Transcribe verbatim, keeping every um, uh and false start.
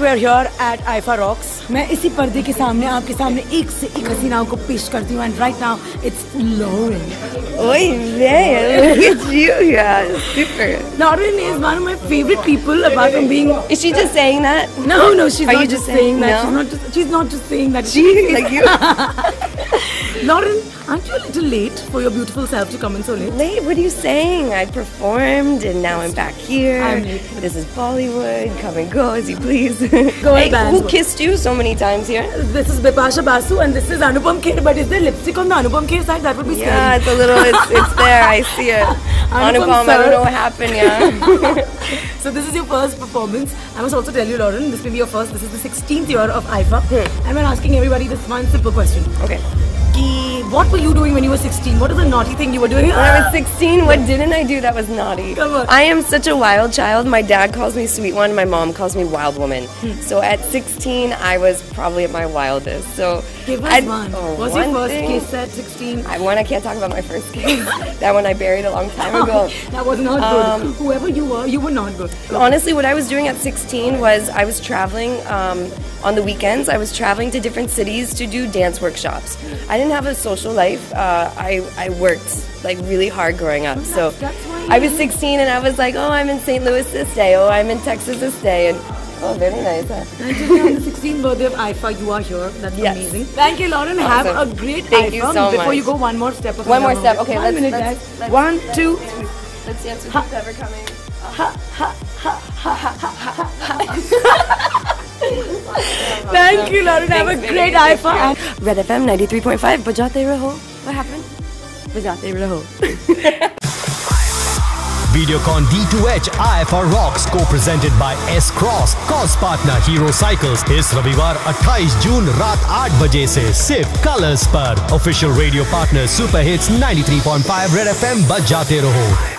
Tonight we are here at I I F A Rocks. मैं इसी पर्दे के सामने आपके सामने एक से एक हसीनाओं को पेश करती हूँ. And right now it's Lauren. Oy vey, look at you, yeah, super. Lauren is one of my favorite people. Apart from being, is she just saying that? No, no, she's are not just, just saying, saying that. No? She's not just, she's not just saying that. She is like you. Lauren, aren't you a little late for your beautiful self to come in so late? Late? What are you saying? I performed and now I'm back here. I'm late. This is Bollywood. Come and go as you please. Go hey, back. Who kissed you so many times here? This is Bipasha Basu and this is Anupam Kher. But is there lipstick on the Anupam Kher side? That would be scary. Yeah, it's a little, it's, it's there. I see it. Anupam, Anupam I don't know what happened, yeah. So this is your first performance. I must also tell you, Lauren, this may be your first. This is the sixteenth year of I I F A. Hmm. And we're asking everybody this one simple question. Okay. What were you doing when you were sixteen? What is the naughty thing you were doing? When I was sixteen, what didn't I do that was naughty? Come on. I am such a wild child. My dad calls me sweet one, my mom calls me wild woman. Hmm. So at sixteen, I was probably at my wildest. So give us I'd, one. Oh, was one your first thing? Kiss at sixteen? I one I can't talk about my first kiss. That one I buried a long time ago. That was not um, good. Whoever you were, you were not good. Honestly, what I was doing at sixteen was I was traveling um, on the weekends. I was traveling to different cities to do dance workshops. I didn't have a social life. Uh, I, I worked like really hard growing up. So I was sixteen and I was like, oh, I'm in Saint Louis this day. Oh, I'm in Texas this day. And oh, very nice. Huh? And today on the sixteenth birthday of I I F A, you are here. That's yes. amazing. Thank you, Lauren. Awesome. Have a great Thank I I F A. You so Before much. You go, one more step. Of one more step. Okay, one let's, minute, let's, let's one, let's two, three. Let's dance with who's ever coming. Ha, ha, ha, ha, ha, ha, ha. Thank you, Lauren. Have a great I I F A. Red F M ninety-three point five. Bajate Raho. What happened? Bajate Raho. Videocon D two H I I F A Rocks, co-presented by S Cross, cause partner Hero Cycles. Is Ravivar अट्ठाईस जून रात आठ बजे से सिर्फ Colors पर. Official radio partner Super Hits ninety-three point five Red F M. Bajate Raho.